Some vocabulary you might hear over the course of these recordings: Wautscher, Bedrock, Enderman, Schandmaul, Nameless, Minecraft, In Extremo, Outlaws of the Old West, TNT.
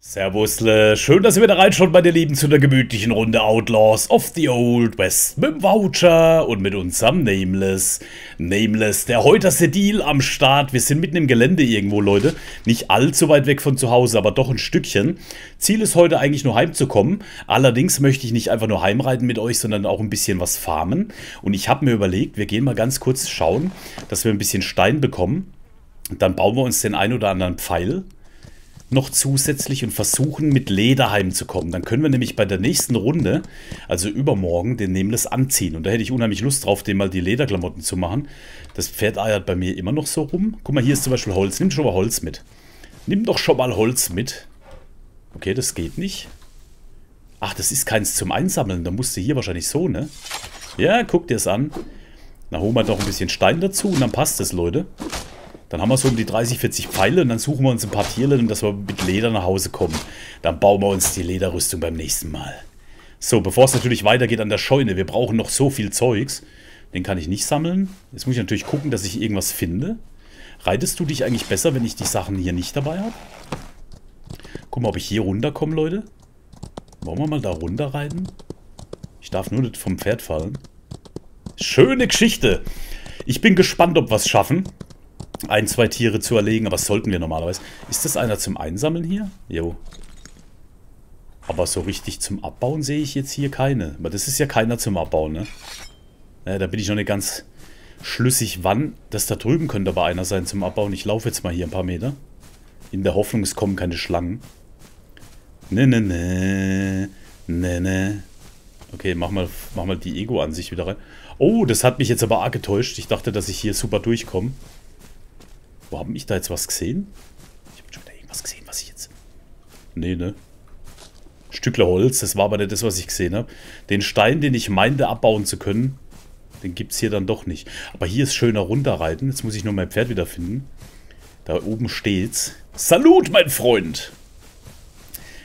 Servusle, schön, dass ihr wieder reinschaut, meine Lieben, zu der gemütlichen Runde Outlaws of the Old West mit dem Wautscher und mit unserem Nameless. Nameless, der heute ist der Deal am Start. Wir sind mitten im Gelände irgendwo, Leute. Nicht allzu weit weg von zu Hause, aber doch ein Stückchen. Ziel ist heute eigentlich nur heimzukommen. Allerdings möchte ich nicht einfach nur heimreiten mit euch, sondern auch ein bisschen was farmen. Und ich habe mir überlegt, wir gehen mal ganz kurz schauen, dass wir ein bisschen Stein bekommen. Dann bauen wir uns den ein oder anderen Pfeil noch zusätzlich und versuchen, mit Leder heimzukommen. Dann können wir nämlich bei der nächsten Runde, also übermorgen, den Nameless anziehen. Und da hätte ich unheimlich Lust drauf, dem mal die Lederklamotten zu machen. Das Pferd eiert bei mir immer noch so rum. Guck mal, hier ist zum Beispiel Holz. Nimm schon mal Holz mit. Nimm doch schon mal Holz mit. Okay, das geht nicht. Ach, das ist keins zum Einsammeln. Da musst du hier wahrscheinlich so, ne? Ja, guck dir das an. Dann holen wir doch ein bisschen Stein dazu und dann passt das, Leute. Dann haben wir so um die 30, 40 Pfeile und dann suchen wir uns ein paar Tierlen, dass wir mit Leder nach Hause kommen. Dann bauen wir uns die Lederrüstung beim nächsten Mal. So, bevor es natürlich weitergeht an der Scheune, wir brauchen noch so viel Zeugs. Den kann ich nicht sammeln. Jetzt muss ich natürlich gucken, dass ich irgendwas finde. Reitest du dich eigentlich besser, wenn ich die Sachen hier nicht dabei habe? Guck mal, ob ich hier runterkomme, Leute. Wollen wir mal da runter reiten? Ich darf nur nicht vom Pferd fallen. Schöne Geschichte. Ich bin gespannt, ob wir es schaffen, ein, zwei Tiere zu erlegen, aber das sollten wir normalerweise. Ist das einer zum Einsammeln hier? Jo. Aber so richtig zum Abbauen sehe ich jetzt hier keine. Aber das ist ja keiner zum Abbauen, ne? Naja, da bin ich noch nicht ganz schlüssig, wann. Das da drüben könnte aber einer sein zum Abbauen. Ich laufe jetzt mal hier ein paar Meter. In der Hoffnung, es kommen keine Schlangen. Ne, ne, ne. Ne, ne. Okay, mach mal die Ego-Ansicht wieder rein. Oh, das hat mich jetzt aber arg getäuscht. Ich dachte, dass ich hier super durchkomme. Wo habe ich da jetzt was gesehen? Ich habe schon wieder irgendwas gesehen, was ich jetzt... Nee, ne? Stückle Holz, das war aber nicht das, was ich gesehen habe. Den Stein, den ich meinte, abbauen zu können, den gibt es hier dann doch nicht. Aber hier ist schöner runterreiten. Jetzt muss ich nur mein Pferd wiederfinden. Da oben steht's. Salut, mein Freund!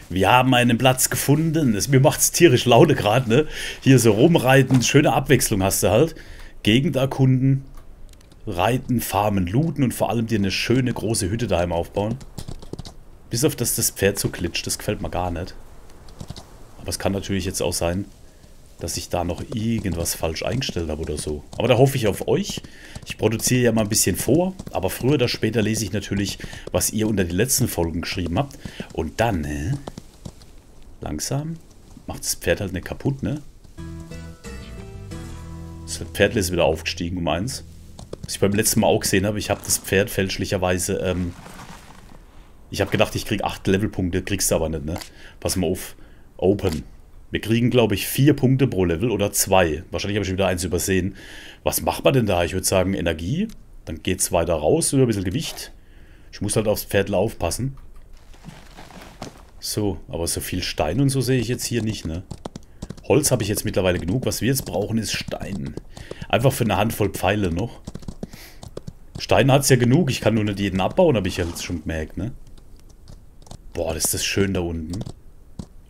Wir haben einen Platz gefunden. Mir macht's tierisch Laune gerade, ne? Hier so rumreiten, schöne Abwechslung hast du halt. Gegend erkunden. Reiten, farmen, looten und vor allem dir eine schöne große Hütte daheim aufbauen. Bis auf, dass das Pferd so klitscht. Das gefällt mir gar nicht. Aber es kann natürlich jetzt auch sein, dass ich da noch irgendwas falsch eingestellt habe oder so. Aber da hoffe ich auf euch. Ich produziere ja mal ein bisschen vor. Aber früher oder später lese ich natürlich, was ihr unter die letzten Folgen geschrieben habt. Und dann, ne? Langsam macht das Pferd halt nicht kaputt, ne? Das Pferd ist wieder aufgestiegen um 1. Was ich beim letzten Mal auch gesehen habe, ich habe das Pferd fälschlicherweise, ich habe gedacht, ich kriege 8 Levelpunkte, kriegst du aber nicht, ne? Pass mal auf. Open. Wir kriegen, glaube ich, 4 Punkte pro Level oder 2. Wahrscheinlich habe ich wieder eins übersehen. Was macht man denn da? Ich würde sagen, Energie. Dann geht es weiter raus oder ein bisschen Gewicht. Ich muss halt aufs Pferd aufpassen. So, aber so viel Stein und so sehe ich jetzt hier nicht, ne? Holz habe ich jetzt mittlerweile genug. Was wir jetzt brauchen, ist Stein. Einfach für eine Handvoll Pfeile noch. Stein hat es ja genug. Ich kann nur nicht jeden abbauen, habe ich ja jetzt schon gemerkt, ne? Boah, das ist das schön da unten.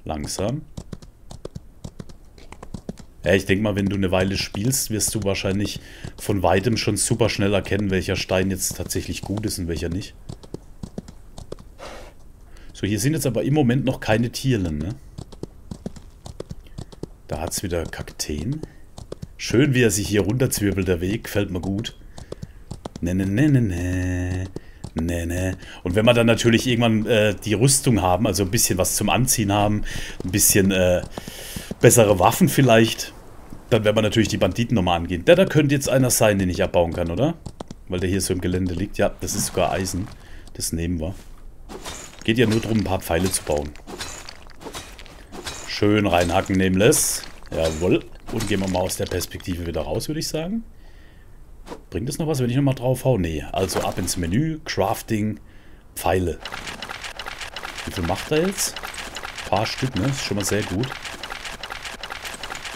Langsam. Ja, ich denke mal, wenn du eine Weile spielst, wirst du wahrscheinlich von Weitem schon super schnell erkennen, welcher Stein jetzt tatsächlich gut ist und welcher nicht. So, hier sind jetzt aber im Moment noch keine Tierlen, ne? Da hat es wieder Kakteen. Schön, wie er sich hier runterzwirbelt, der Weg. Gefällt mir gut. Ne, ne, ne, ne, ne. Ne, ne. Und wenn wir dann natürlich irgendwann die Rüstung haben, also ein bisschen was zum Anziehen haben, ein bisschen bessere Waffen vielleicht, dann werden wir natürlich die Banditen nochmal angehen. Der da könnte jetzt einer sein, den ich abbauen kann, oder? Weil der hier so im Gelände liegt. Ja, das ist sogar Eisen. Das nehmen wir. Geht ja nur darum, ein paar Pfeile zu bauen. Schön reinhacken, Nameless. Jawohl. Und gehen wir mal aus der Perspektive wieder raus, würde ich sagen. Bringt das noch was, wenn ich nochmal drauf hau? Nee. Also ab ins Menü, Crafting, Pfeile. Wie viel macht er jetzt? Ein paar Stück, ne? Ist schon mal sehr gut.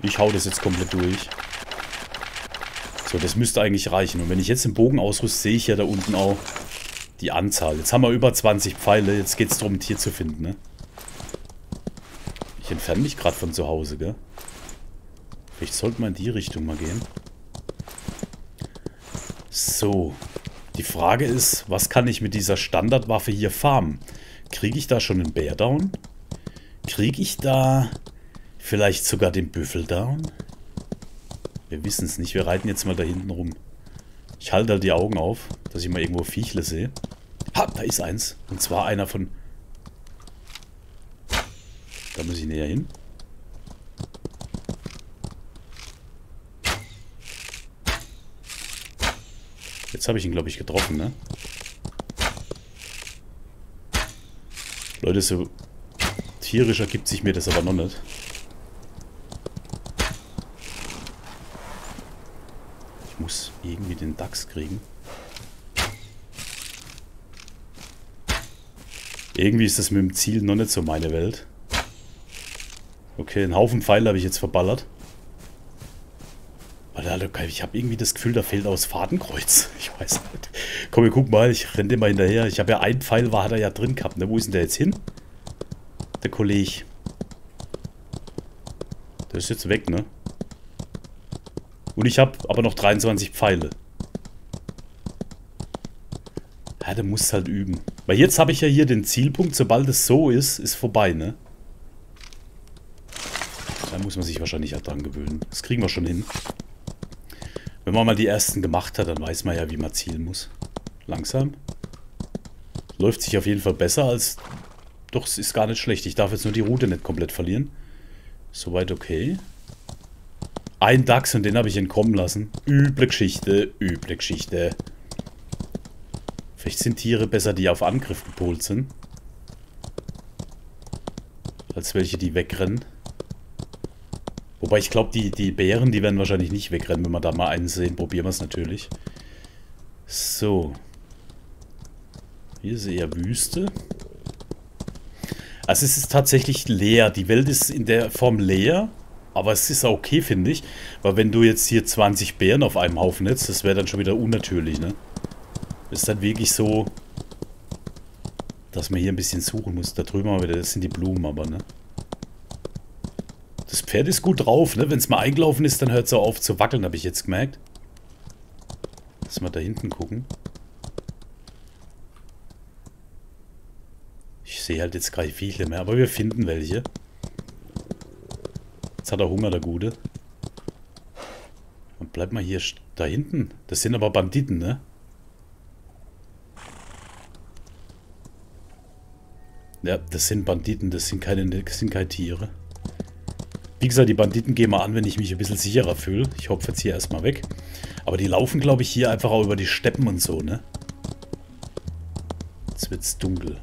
Ich hau das jetzt komplett durch. So, das müsste eigentlich reichen. Und wenn ich jetzt den Bogen ausrüste, sehe ich ja da unten auch die Anzahl. Jetzt haben wir über 20 Pfeile. Jetzt geht es darum, ein Tier zu finden, ne? Ich entferne mich gerade von zu Hause, gell? Vielleicht sollte man in die Richtung mal gehen. So. Die Frage ist, was kann ich mit dieser Standardwaffe hier farmen? Kriege ich da schon einen Bär down? Kriege ich da vielleicht sogar den Büffel down? Wir wissen es nicht. Wir reiten jetzt mal da hinten rum. Ich halte halt die Augen auf, dass ich mal irgendwo Viechle sehe. Ha, da ist eins. Und zwar einer von... Da muss ich näher hin. Jetzt habe ich ihn, glaube ich, getroffen, ne? Leute, so tierisch ergibt sich mir das aber noch nicht. Ich muss irgendwie den Dachs kriegen. Irgendwie ist das mit dem Ziel noch nicht so meine Welt. Okay, einen Haufen Pfeile habe ich jetzt verballert. Ich habe irgendwie das Gefühl, da fehlt aus Fadenkreuz. Ich weiß nicht. Komm, wir gucken mal. Ich renne dem mal hinterher. Ich habe ja einen Pfeil, hat er ja drin gehabt. Ne? Wo ist denn der jetzt hin? Der Kollege. Der ist jetzt weg, ne? Und ich habe aber noch 23 Pfeile. Ja, der muss halt üben. Weil jetzt habe ich ja hier den Zielpunkt. Sobald es so ist, ist vorbei, ne? Da muss man sich wahrscheinlich halt dran gewöhnen. Das kriegen wir schon hin. Wenn man mal die ersten gemacht hat, dann weiß man ja, wie man zielen muss. Langsam. Läuft sich auf jeden Fall besser als... Doch, es ist gar nicht schlecht. Ich darf jetzt nur die Route nicht komplett verlieren. Soweit okay. Ein Dachs und den habe ich entkommen lassen. Üble Geschichte, üble Geschichte. Vielleicht sind Tiere besser, die auf Angriff gepolt sind. Als welche, die wegrennen. Wobei ich glaube, die Bären, die werden wahrscheinlich nicht wegrennen, wenn wir da mal einen sehen. Probieren wir es natürlich. So. Hier ist eher Wüste. Also es ist tatsächlich leer. Die Welt ist in der Form leer. Aber es ist okay, finde ich. Weil wenn du jetzt hier 20 Bären auf einem Haufen hättest, das wäre dann schon wieder unnatürlich, ne? Ist dann wirklich so, dass man hier ein bisschen suchen muss. Da drüben haben wir wieder, das sind die Blumen aber, ne? Das Pferd ist gut drauf, ne? Wenn es mal eingelaufen ist, dann hört es auch auf zu wackeln, habe ich jetzt gemerkt. Lass mal da hinten gucken. Ich sehe halt jetzt keine viele mehr, aber wir finden welche. Jetzt hat er Hunger, der Gute. Und bleib mal hier da hinten. Das sind aber Banditen, ne? Ja, das sind Banditen, das sind keine Tiere. Wie gesagt, die Banditen gehen mal an, wenn ich mich ein bisschen sicherer fühle. Ich hopfe jetzt hier erstmal weg. Aber die laufen, glaube ich, hier einfach auch über die Steppen und so, ne? Jetzt wird's dunkel.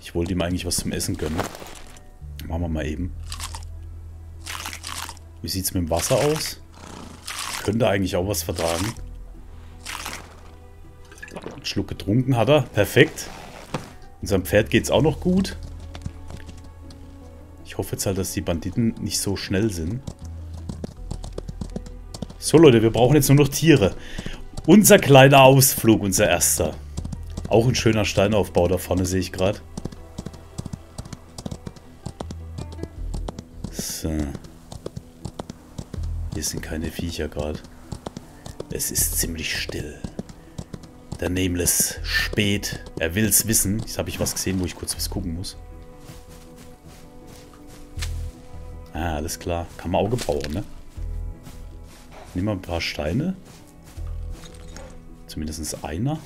Ich wollte ihm eigentlich was zum Essen gönnen. Machen wir mal eben. Wie sieht's mit dem Wasser aus? Könnte eigentlich auch was vertragen. Einen Schluck getrunken hat er. Perfekt. Unserem Pferd geht's auch noch gut. Ich hoffe jetzt halt, dass die Banditen nicht so schnell sind. So Leute, wir brauchen jetzt nur noch Tiere. Unser kleiner Ausflug, unser erster. Auch ein schöner Steinaufbau da vorne, sehe ich gerade. So. Hier sind keine Viecher gerade. Es ist ziemlich still. Der Nameless spät. Er will's wissen. Jetzt habe ich was gesehen, wo ich kurz was gucken muss. Ah, alles klar. Kann man auch gebrauchen, ne? Nehmen wir ein paar Steine. Zumindest einer.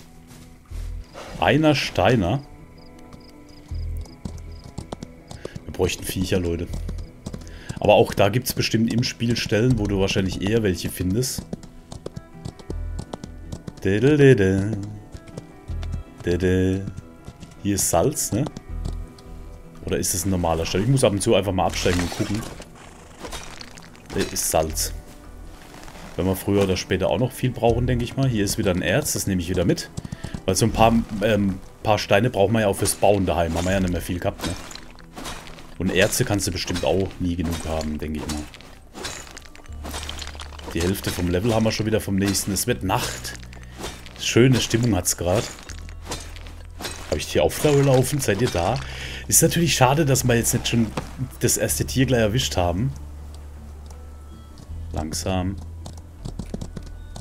Einer Steiner. Wir bräuchten Viecher, Leute. Aber auch da gibt es bestimmt im Spiel Stellen, wo du wahrscheinlich eher welche findest. Hier ist Salz, ne? Oder ist das ein normaler Stein? Ich muss ab und zu einfach mal absteigen und gucken. Das ist Salz. Wenn wir früher oder später auch noch viel brauchen, denke ich mal. Hier ist wieder ein Erz, das nehme ich wieder mit. Weil so ein paar Steine brauchen wir ja auch fürs Bauen daheim. Haben wir ja nicht mehr viel gehabt, ne? Und Erze kannst du bestimmt auch nie genug haben, denke ich mal. Die Hälfte vom Level haben wir schon wieder vom nächsten. Es wird Nacht. Schöne Stimmung hat es gerade. Habe ich die Aufgabe laufen? Seid ihr da? Ist natürlich schade, dass wir jetzt nicht schon das erste Tier gleich erwischt haben. Langsam.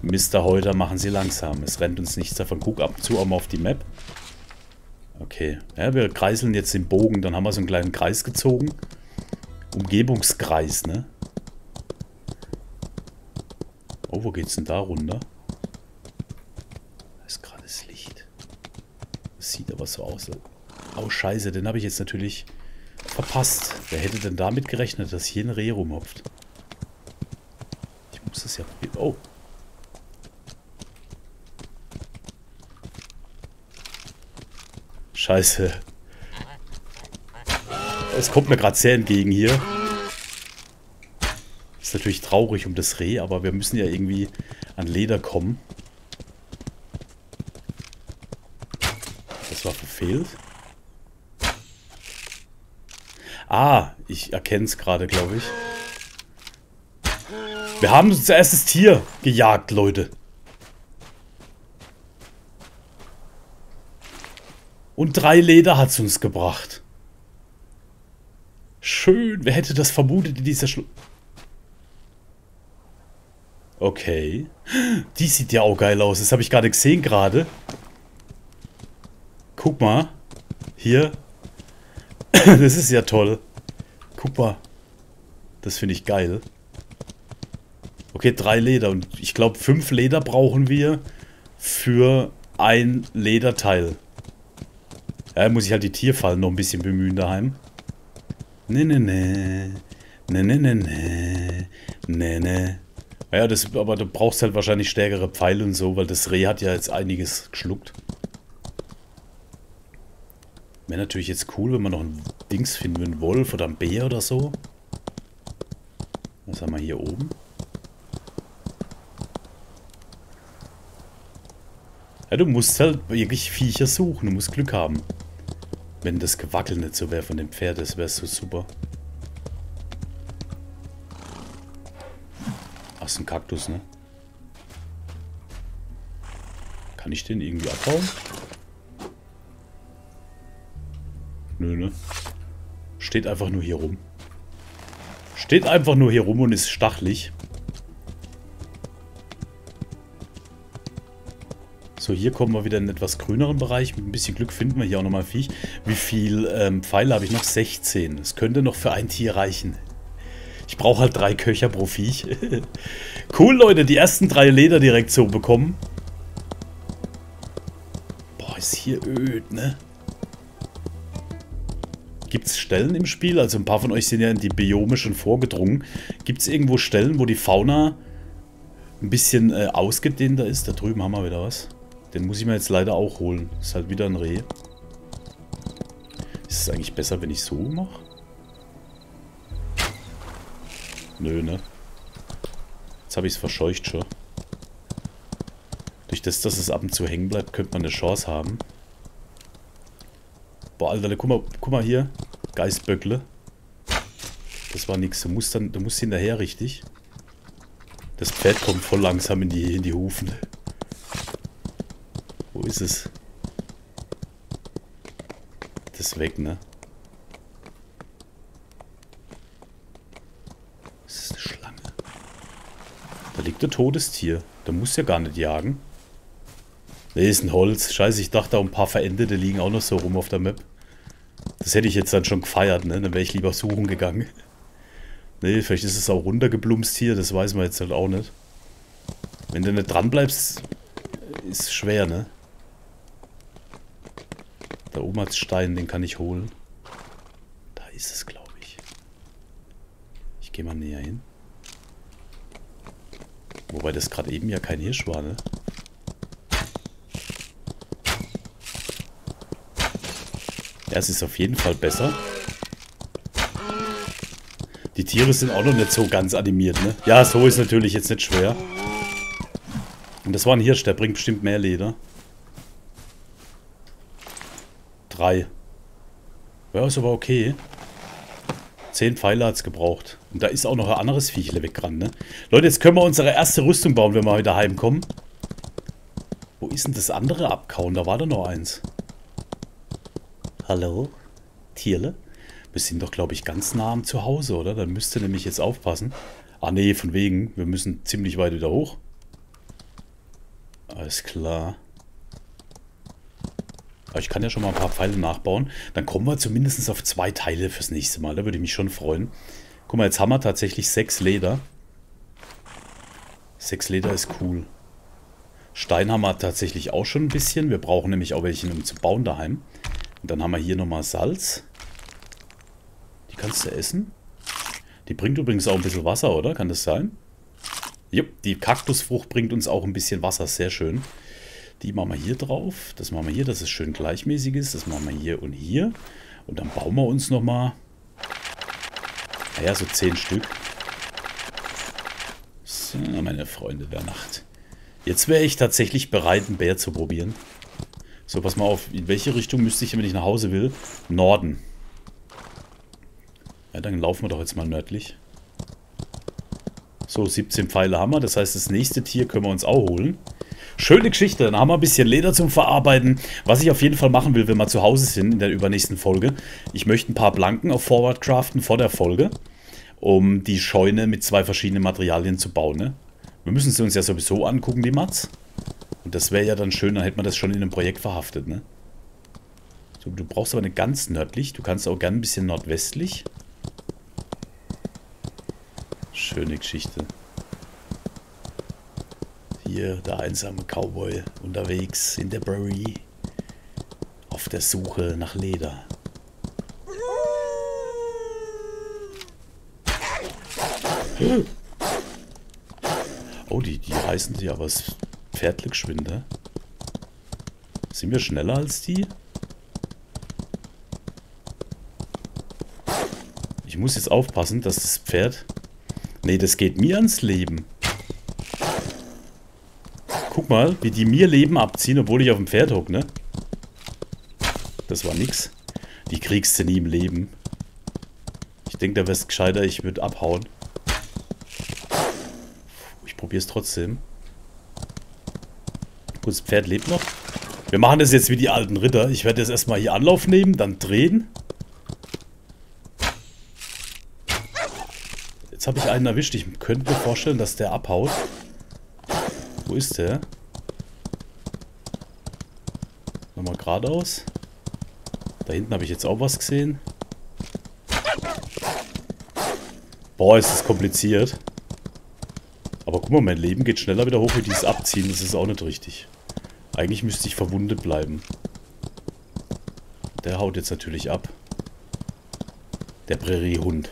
Mr. Heuter, machen Sie langsam. Es rennt uns nichts davon. Guck ab und zu auch mal auf die Map. Okay. Ja, wir kreiseln jetzt den Bogen. Dann haben wir so einen kleinen Kreis gezogen. Umgebungskreis, ne? Oh, wo geht's denn da runter? Da ist gerade das Licht. Das sieht aber so aus. Oh, scheiße. Den habe ich jetzt natürlich verpasst. Wer hätte denn damit gerechnet, dass hier ein Reh rumhopft? Ich muss das ja... Oh. Scheiße. Es kommt mir gerade sehr entgegen hier. Ist natürlich traurig um das Reh, aber wir müssen ja irgendwie an Leder kommen. Das war verfehlt. Ah, ich erkenne es gerade, glaube ich. Wir haben unser erstes Tier gejagt, Leute. Und 3 Leder hat es uns gebracht. Schön. Wer hätte das vermutet in dieser Okay. Die sieht ja auch geil aus. Das habe ich gerade gesehen gerade. Guck mal. Hier. Das ist ja toll. Guck mal. Das finde ich geil. Okay, 3 Leder. Und ich glaube, 5 Leder brauchen wir für ein Lederteil. Ja, muss ich halt die Tierfallen noch ein bisschen bemühen daheim. Ne, ne, ne. Ne, ne, ne, ne. Ne, ne. Naja, das, aber du brauchst halt wahrscheinlich stärkere Pfeile und so, weil das Reh hat ja jetzt einiges geschluckt. Wäre natürlich jetzt cool, wenn wir noch ein Dings finden, einen Wolf oder einen Bär oder so. Was haben wir hier oben? Ja, du musst halt wirklich Viecher suchen, du musst Glück haben. Wenn das Gewackel nicht so wäre von dem Pferd, das wäre so super. Ach, ist ein Kaktus, ne? Kann ich den irgendwie abbauen? Nö, ne? Steht einfach nur hier rum. Steht einfach nur hier rum und ist stachelig. So, hier kommen wir wieder in einen etwas grüneren Bereich. Mit ein bisschen Glück finden wir hier auch nochmal ein Viech. Wie viel Pfeile habe ich noch? 16. Das könnte noch für ein Tier reichen. Ich brauche halt 3 Köcher pro Viech. Cool, Leute. Die ersten 3 Leder direkt so bekommen. Boah, ist hier öd, ne? Gibt es Stellen im Spiel? Also ein paar von euch sind ja in die Biome schon vorgedrungen. Gibt es irgendwo Stellen, wo die Fauna ein bisschen ausgedehnter ist? Da drüben haben wir wieder was. Den muss ich mir jetzt leider auch holen. Ist halt wieder ein Reh. Ist es eigentlich besser, wenn ich so mache? Nö, ne? Jetzt habe ich es verscheucht schon. Durch das, dass es ab und zu hängen bleibt, könnte man eine Chance haben. Boah, Alter, guck mal hier. Geißböckle. Das war nix. Du musst hinterher, richtig? Das Pferd kommt voll langsam in die Hufen. Wo ist es? Das ist weg, ne? Das ist eine Schlange. Da liegt ein totes Tier. Da muss ja gar nicht jagen. Ne, ist ein Holz. Scheiße, ich dachte, auch ein paar Verendete liegen auch noch so rum auf der Map. Das hätte ich jetzt dann schon gefeiert, ne? Dann wäre ich lieber suchen gegangen. Ne, vielleicht ist es auch runtergeblumst hier. Das weiß man jetzt halt auch nicht. Wenn du nicht dran bleibst, ist schwer, ne? Da oben hat es Stein, den kann ich holen. Da ist es, glaube ich. Ich gehe mal näher hin. Wobei das gerade eben ja kein Hirsch war, ne? Ja, es ist auf jeden Fall besser. Die Tiere sind auch noch nicht so ganz animiert, ne? Ja, so ist natürlich jetzt nicht schwer. Und das war ein Hirsch, der bringt bestimmt mehr Leder. 3. Ja, ist aber okay. 10 Pfeile hat es gebraucht. Und da ist auch noch ein anderes Viechle weggerannt, ne? Leute, jetzt können wir unsere erste Rüstung bauen, wenn wir wieder heimkommen. Wo ist denn das andere Abkauen? Da war doch noch eins. Hallo? Tierle? Wir sind doch, glaube ich, ganz nah am Zuhause, oder? Dann müsst ihr nämlich jetzt aufpassen. Ah, nee, von wegen. Wir müssen ziemlich weit wieder hoch. Alles klar. Aber ich kann ja schon mal ein paar Pfeile nachbauen. Dann kommen wir zumindest auf 2 Teile fürs nächste Mal. Da würde ich mich schon freuen. Guck mal, jetzt haben wir tatsächlich 6 Leder. 6 Leder ist cool. Stein haben wir tatsächlich auch schon ein bisschen. Wir brauchen nämlich auch welchen, um zu bauen daheim. Und dann haben wir hier nochmal Salz. Die kannst du essen. Die bringt übrigens auch ein bisschen Wasser, oder? Kann das sein? Jupp, die Kaktusfrucht bringt uns auch ein bisschen Wasser. Sehr schön. Die machen wir hier drauf. Das machen wir hier, dass es schön gleichmäßig ist. Das machen wir hier. Und dann bauen wir uns nochmal. Naja, so 10 Stück. So, meine Freunde der Nacht. Jetzt wäre ich tatsächlich bereit, einen Bär zu probieren. So, pass mal auf. In welche Richtung müsste ich, wenn ich nach Hause will? Norden. Ja, dann laufen wir doch jetzt mal nördlich. So, 17 Pfeile haben wir. Das heißt, das nächste Tier können wir uns auch holen. Schöne Geschichte. Dann haben wir ein bisschen Leder zum Verarbeiten. Was ich auf jeden Fall machen will, wenn wir zu Hause sind in der übernächsten Folge. Ich möchte ein paar Planken auf Forward craften vor der Folge, um die Scheune mit 2 verschiedenen Materialien zu bauen. Ne? Wir müssen sie uns ja sowieso angucken, die Mats. Und das wäre ja dann schön, dann hätte man das schon in einem Projekt verhaftet. Ne? So, du brauchst aber eine ganz nördlich. Du kannst auch gerne ein bisschen nordwestlich. Schöne Geschichte. Hier der einsame Cowboy unterwegs in der Prairie auf der Suche nach Leder. Oh, die reißen die aber das Pferdle geschwinde. Sind wir schneller als die? Ich muss jetzt aufpassen, dass das Pferd... Nee, das geht mir ans Leben. Guck mal, wie die mir Leben abziehen, obwohl ich auf dem Pferd hocke, ne? Das war nix. Die kriegst du nie im Leben. Ich denke, da wär's gescheiter, ich würde abhauen. Ich probier's trotzdem. Gut, das Pferd lebt noch. Wir machen das jetzt wie die alten Ritter. Ich werde jetzt erstmal hier Anlauf nehmen, dann drehen. Habe ich einen erwischt. Ich könnte mir vorstellen, dass der abhaut. Wo ist der? Nochmal geradeaus. Da hinten habe ich jetzt auch was gesehen. Boah, ist das kompliziert. Aber guck mal, mein Leben geht schneller wieder hoch, wie dieses Abziehen. Das ist auch nicht richtig. Eigentlich müsste ich verwundet bleiben. Der haut jetzt natürlich ab. Der Präriehund.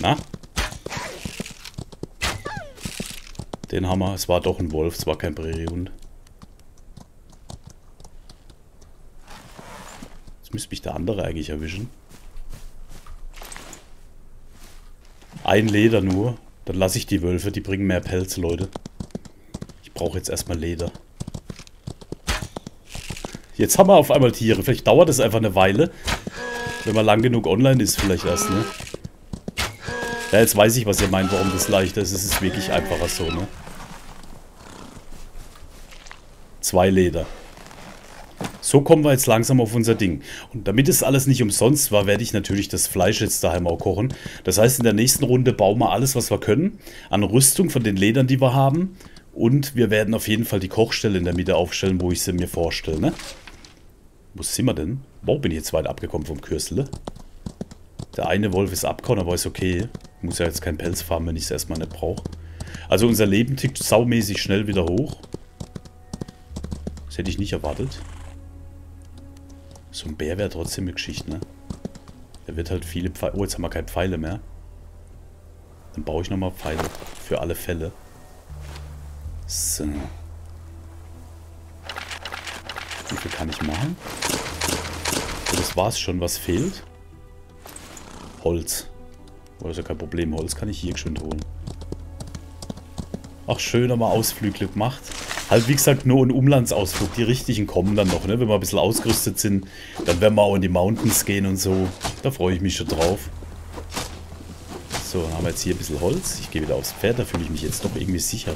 Na? Den haben wir. Es war doch ein Wolf, es war kein Präriehund. Jetzt müsste mich der andere eigentlich erwischen. Ein Leder nur. Dann lasse ich die Wölfe, die bringen mehr Pelz, Leute. Ich brauche jetzt erstmal Leder. Jetzt haben wir auf einmal Tiere. Vielleicht dauert es einfach eine Weile. Wenn man lang genug online ist, vielleicht erst, ne? Ja, jetzt weiß ich, was ihr meint, warum das leichter ist. Es ist wirklich einfacher so, ne? 2 Leder. So kommen wir jetzt langsam auf unser Ding. Und damit es alles nicht umsonst war, werde ich natürlich das Fleisch jetzt daheim auch kochen. Das heißt, in der nächsten Runde bauen wir alles, was wir können. An Rüstung von den Ledern, die wir haben. Und wir werden auf jeden Fall die Kochstelle in der Mitte aufstellen, wo ich sie mir vorstelle, ne? Wo sind wir denn? Wow, bin ich jetzt weit abgekommen vom Kürsle. Der eine Wolf ist abgehauen, aber ist okay. Muss ja jetzt kein Pelz farmen, wenn ich es erstmal nicht brauche. Also unser Leben tickt saumäßig schnell wieder hoch. Das hätte ich nicht erwartet. So ein Bär wäre trotzdem eine Geschichte, ne? Er wird halt viele Pfeile... Oh, jetzt haben wir keine Pfeile mehr. Dann baue ich nochmal Pfeile. Für alle Fälle. So. Wie viel kann ich machen? So, das war's schon. Was fehlt? Holz. Oh, ist ja kein Problem. Holz kann ich hier geschwind holen. Ach, schön, haben wir Ausflüge gemacht. Halt, wie gesagt, nur ein Umlandsausflug. Die richtigen kommen dann noch, ne? Wenn wir ein bisschen ausgerüstet sind, dann werden wir auch in die Mountains gehen und so. Da freue ich mich schon drauf. So, dann haben wir jetzt hier ein bisschen Holz. Ich gehe wieder aufs Pferd, da fühle ich mich jetzt doch irgendwie sicherer.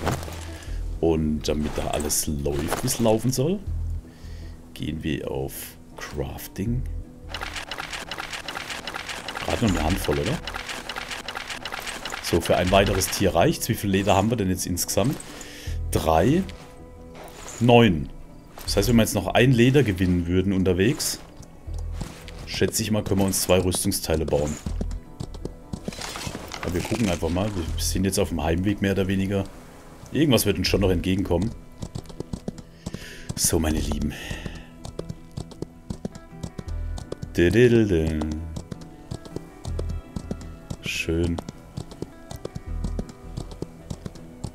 Und damit da alles läuft, wie es laufen soll, gehen wir auf Crafting. Gerade noch eine Handvoll, oder? So, für ein weiteres Tier reicht's. Wie viel Leder haben wir denn jetzt insgesamt? 3, 9. Das heißt, wenn wir jetzt noch ein Leder gewinnen würden unterwegs, schätze ich mal, können wir uns 2 Rüstungsteile bauen. Aber wir gucken einfach mal. Wir sind jetzt auf dem Heimweg mehr oder weniger. Irgendwas wird uns schon noch entgegenkommen. So, meine Lieben. Schön.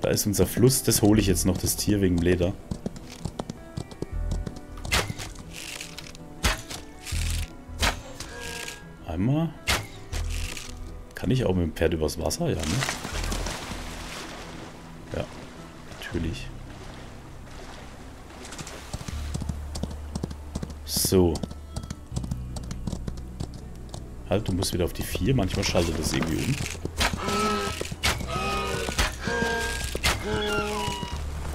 Da ist unser Fluss. Das hole ich jetzt noch, das Tier wegen dem Leder. Einmal. Kann ich auch mit dem Pferd übers Wasser? Ja, ne? Ja, natürlich. So. Halt, du musst wieder auf die 4. Manchmal schaltet das irgendwie um.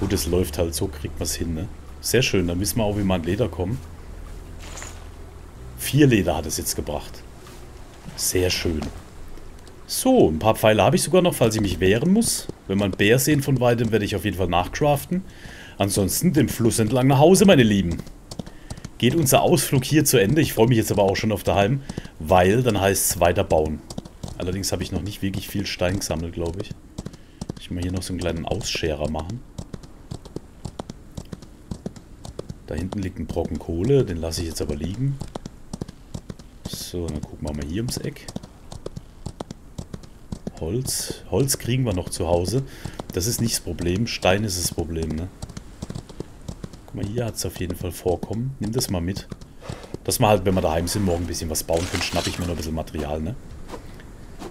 Gut, es läuft halt. So kriegt man es hin, ne? Sehr schön. Dann wissen wir auch, wie wir an Leder kommen. 4 Leder hat es jetzt gebracht. Sehr schön. So, ein paar Pfeile habe ich sogar noch, falls ich mich wehren muss. Wenn wir einen Bär sehen von weitem, werde ich auf jeden Fall nachcraften. Ansonsten den Fluss entlang nach Hause, meine Lieben. Geht unser Ausflug hier zu Ende. Ich freue mich jetzt aber auch schon auf daheim, weil dann heißt es weiterbauen. Allerdings habe ich noch nicht wirklich viel Stein gesammelt, glaube ich. Ich muss mal hier noch so einen kleinen Ausscherer machen. Da hinten liegt ein Brocken Kohle, den lasse ich jetzt aber liegen. So, dann gucken wir mal hier ums Eck. Holz. Holz kriegen wir noch zu Hause. Das ist nicht das Problem. Stein ist das Problem, ne? Guck mal, hier hat es auf jeden Fall vorkommen. Nimm das mal mit. Dass wir halt, wenn wir daheim sind, morgen ein bisschen was bauen können, schnappe ich mir noch ein bisschen Material, ne?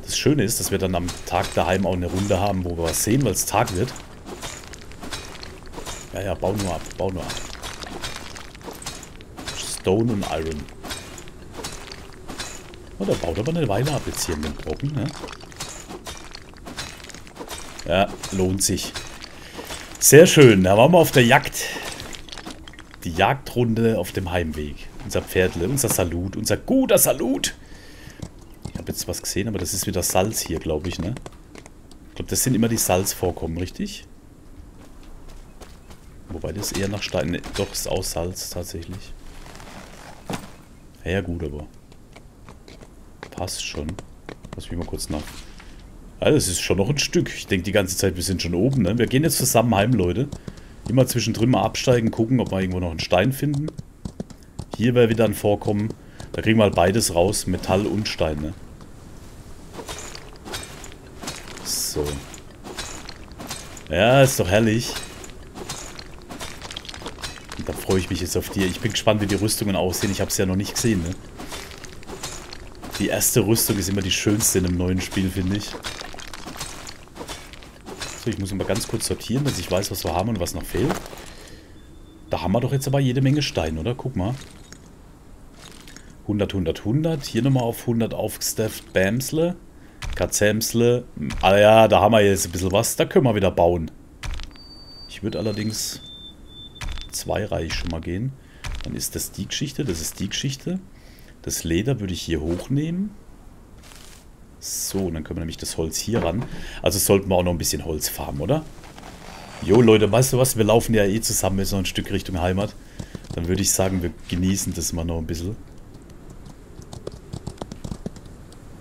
Das Schöne ist, dass wir dann am Tag daheim auch eine Runde haben, wo wir was sehen, weil es Tag wird. Ja, bau nur ab, bau nur ab. Stone und Iron. Oh, der baut aber eine Weile ab jetzt hier in den Brocken, ne? Ja, lohnt sich. Sehr schön, da waren wir auf der Jagd. Die Jagdrunde auf dem Heimweg. Unser Pferdle, unser Salut, unser guter Salut. Ich habe jetzt was gesehen, aber das ist wieder Salz hier, glaube ich, ne? Ich glaube, das sind immer die Salzvorkommen, richtig? Wobei das eher nach Stein... Ne, doch, ist auch Salz, tatsächlich. Ja, gut, aber... Passt schon. Lass mich mal kurz nach... Ja, das ist schon noch ein Stück. Ich denke die ganze Zeit, wir sind schon oben, ne? Wir gehen jetzt zusammen heim, Leute. Immer zwischendrin mal absteigen, gucken, ob wir irgendwo noch einen Stein finden. Hier wäre wieder ein Vorkommen. Da kriegen wir halt beides raus, Metall und Steine. So. Ja, ist doch herrlich. Und da freue ich mich jetzt auf die. Ich bin gespannt, wie die Rüstungen aussehen. Ich habe es ja noch nicht gesehen, ne? Die erste Rüstung ist immer die schönste in einem neuen Spiel, finde ich. So, ich muss mal ganz kurz sortieren, dass ich weiß, was wir haben und was noch fehlt. Da haben wir doch jetzt aber jede Menge Stein, oder? Guck mal. 100, 100, 100. Hier nochmal auf 100 aufgestafft. Bämsle. Katzämsle. Ah ja, da haben wir jetzt ein bisschen was. Da können wir wieder bauen. Ich würde allerdings zweireihig schon mal gehen. Dann ist das die Geschichte. Das ist die Geschichte. Das Leder würde ich hier hochnehmen. So, dann können wir nämlich das Holz hier ran. Also sollten wir auch noch ein bisschen Holz farmen, oder? Jo, Leute, weißt du was? Wir laufen ja eh zusammen jetzt noch ein Stück Richtung Heimat. Dann würde ich sagen, wir genießen das mal noch ein bisschen.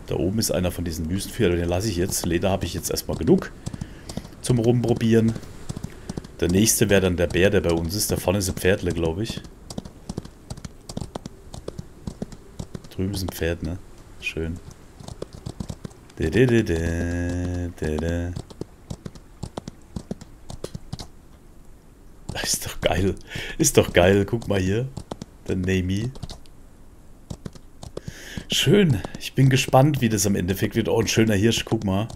Da oben ist einer von diesen Wüstenpferden. Den lasse ich jetzt. Leder habe ich jetzt erstmal genug zum Rumprobieren. Der nächste wäre dann der Bär, der bei uns ist. Da vorne ist ein Pferdle, glaube ich. Drüben ist ein Pferd, ne? Schön. Das ist doch geil. Ist doch geil. Guck mal hier. Der Namey. Schön. Ich bin gespannt, wie das am Endeffekt wird. Oh, ein schöner Hirsch. Guck mal.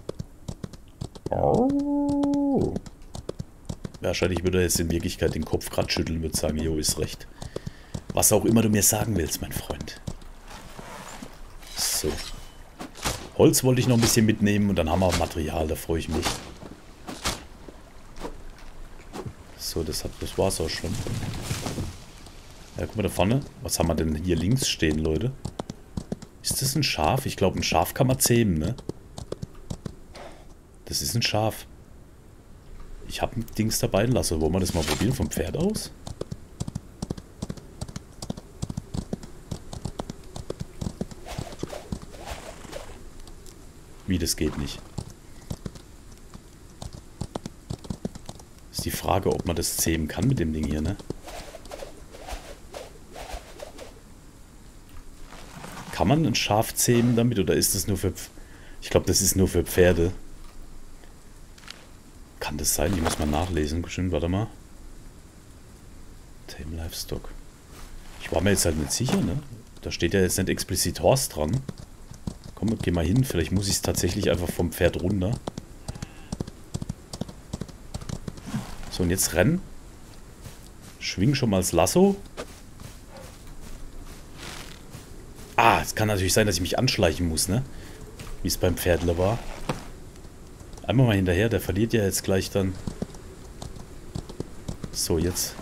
Oh. Wahrscheinlich würde er jetzt in Wirklichkeit den Kopf gerade schütteln und würde sagen, jo, ist recht. Was auch immer du mir sagen willst, mein Freund. So. Holz wollte ich noch ein bisschen mitnehmen und dann haben wir Material, da freue ich mich. So, das war's auch schon. Ja, guck mal da vorne. Was haben wir denn hier links stehen, Leute? Ist das ein Schaf? Ich glaube, ein Schaf kann man zähmen, ne? Das ist ein Schaf. Ich habe ein Dings dabei lassen. Wollen wir das mal probieren vom Pferd aus? Wie, das geht nicht. Ist die Frage, ob man das zähmen kann mit dem Ding hier, ne? Kann man ein Schaf zähmen damit oder ist das nur für... Ich glaube, das ist nur für Pferde. Kann das sein? Ich muss mal nachlesen. Schön, warte mal. Tame Livestock. Ich war mir jetzt halt nicht sicher, ne? Da steht ja jetzt nicht explizit Horse dran. Komm, geh mal hin. Vielleicht muss ich es tatsächlich einfach vom Pferd runter. So, und jetzt rennen. Schwing schon mal das Lasso. Ah, es kann natürlich sein, dass ich mich anschleichen muss, ne? Wie es beim Pferdler war. Einmal mal hinterher, der verliert ja jetzt gleich dann. So, jetzt.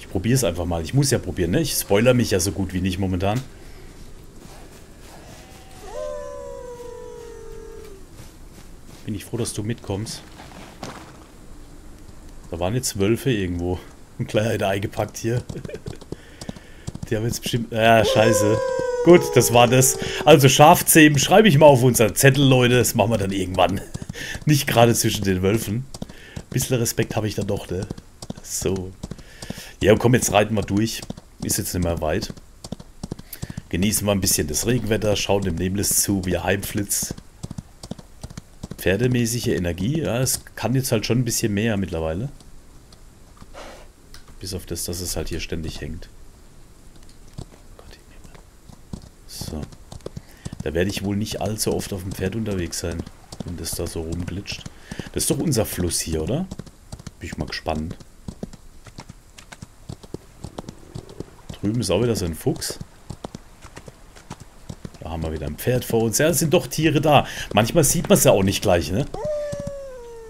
Ich probiere es einfach mal. Ich muss ja probieren, ne? Ich spoilere mich ja so gut wie nicht momentan. Bin ich froh, dass du mitkommst. Da waren jetzt Wölfe irgendwo. Ein kleiner da eingepackt hier. Die haben jetzt bestimmt... Ja, scheiße. Gut, das war das. Also Schafzähmen schreibe ich mal auf unseren Zettel, Leute. Das machen wir dann irgendwann. Nicht gerade zwischen den Wölfen. Ein bisschen Respekt habe ich dann doch, ne? So. Ja, komm, jetzt reiten wir durch. Ist jetzt nicht mehr weit. Genießen wir ein bisschen das Regenwetter. Schauen dem Nameless zu, wie er heimflitzt. Pferdemäßige Energie. Ja, es kann jetzt halt schon ein bisschen mehr mittlerweile. Bis auf das, dass es halt hier ständig hängt. So. Da werde ich wohl nicht allzu oft auf dem Pferd unterwegs sein, wenn das da so rumglitscht. Das ist doch unser Fluss hier, oder? Bin ich mal gespannt. Drüben ist auch wieder so ein Fuchs. Da haben wir wieder ein Pferd vor uns. Ja, es sind doch Tiere da. Manchmal sieht man es ja auch nicht gleich, ne?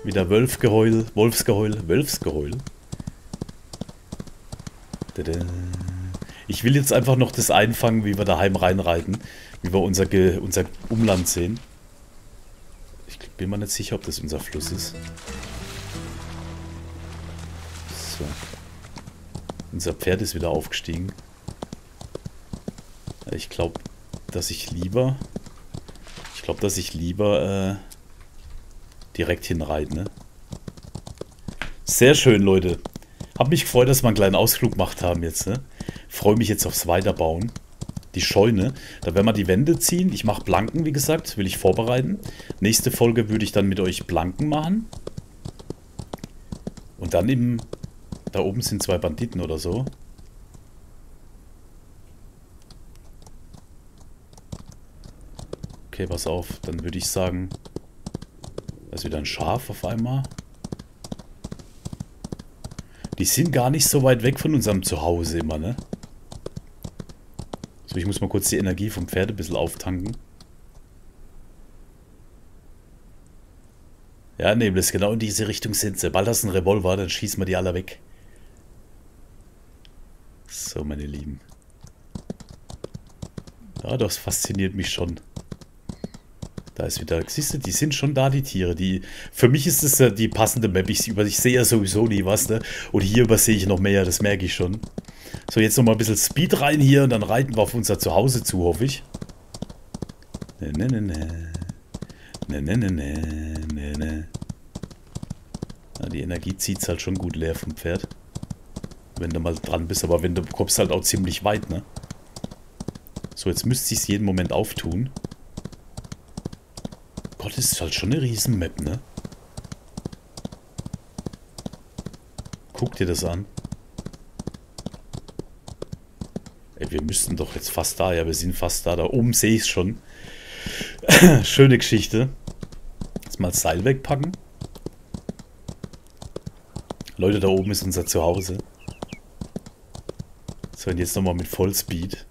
Wieder Wölfgeheul, Wolfsgeheul, Wölfsgeheul. Tada. Ich will jetzt einfach noch das einfangen, wie wir daheim reinreiten. Wie wir unser Umland sehen. Ich bin mir nicht sicher, ob das unser Fluss ist. So. Unser Pferd ist wieder aufgestiegen. Ich glaube, dass ich lieber... direkt hinreite, ne? Sehr schön, Leute. Hab mich gefreut, dass wir einen kleinen Ausflug gemacht haben jetzt, ne? Freue mich jetzt aufs Weiterbauen. Die Scheune. Da werden wir die Wände ziehen. Ich mache Planken, wie gesagt. Will ich vorbereiten. Nächste Folge würde ich dann mit euch Planken machen. Und dann eben... Da oben sind zwei Banditen oder so. Okay, pass auf. Dann würde ich sagen... Da ist wieder ein Schaf auf einmal. Die sind gar nicht so weit weg von unserem Zuhause immer, ne? So, ich muss mal kurz die Energie vom Pferd ein bisschen auftanken. Ja, Nameless, genau in diese Richtung sind sie. Bald hast du einen Revolver, dann schießen wir die alle weg. So, meine Lieben. Ja, das fasziniert mich schon. Da ist wieder, siehst du, die sind schon da, die Tiere. Die, für mich ist das die passende Map. Ich sehe ja sowieso nie was, ne? Und hier übersehe ich noch mehr, das merke ich schon. So, jetzt nochmal ein bisschen Speed rein hier und dann reiten wir auf unser Zuhause zu, hoffe ich. Ne, ne, ne, ne. Ne, ne, ne, ne, ne. Ja, die Energie zieht es halt schon gut leer vom Pferd. Wenn du mal dran bist, aber wenn du kommst halt auch ziemlich weit, ne? So, jetzt müsste ich es jeden Moment auftun. Gott, das ist halt schon eine Riesenmap, ne? Guck dir das an. Ey, wir müssten doch jetzt fast da. Ja, wir sind fast da. Da oben sehe ich es schon. Schöne Geschichte. Jetzt mal das Seil wegpacken. Leute, da oben ist unser Zuhause. So, und jetzt nochmal mit Vollspeed.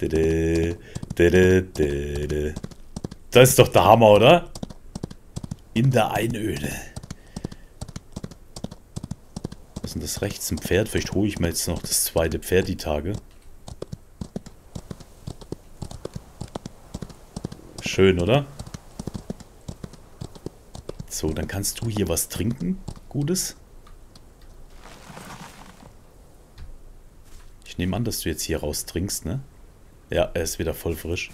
Dede, dede, dede. Das ist doch der Hammer, oder? In der Einöde. Was ist denn das rechts? Ein Pferd? Vielleicht hole ich mir jetzt noch das zweite Pferd die Tage. Schön, oder? So, dann kannst du hier was trinken, Gutes. Ich nehme an, dass du jetzt hier raus trinkst, ne? Ja, er ist wieder voll frisch.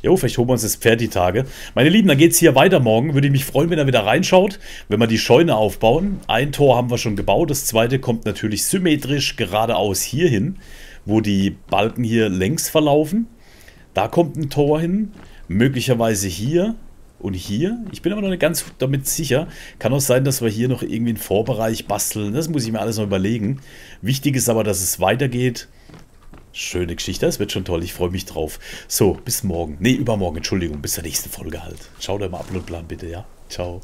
Jo, vielleicht holen wir uns das Pferd die Tage. Meine Lieben, dann geht's hier weiter morgen. Würde mich freuen, wenn ihr wieder reinschaut, wenn wir die Scheune aufbauen. Ein Tor haben wir schon gebaut. Das zweite kommt natürlich symmetrisch geradeaus hier hin, wo die Balken hier längs verlaufen. Da kommt ein Tor hin. Möglicherweise hier und hier. Ich bin aber noch nicht ganz damit sicher. Kann auch sein, dass wir hier noch irgendwie einen Vorbereich basteln. Das muss ich mir alles noch überlegen. Wichtig ist aber, dass es weitergeht. Schöne Geschichte, das wird schon toll, ich freue mich drauf. So, bis morgen. Ne, übermorgen, Entschuldigung, bis zur nächsten Folge halt. Schaut euch mal Uploadplan bitte, ja? Ciao.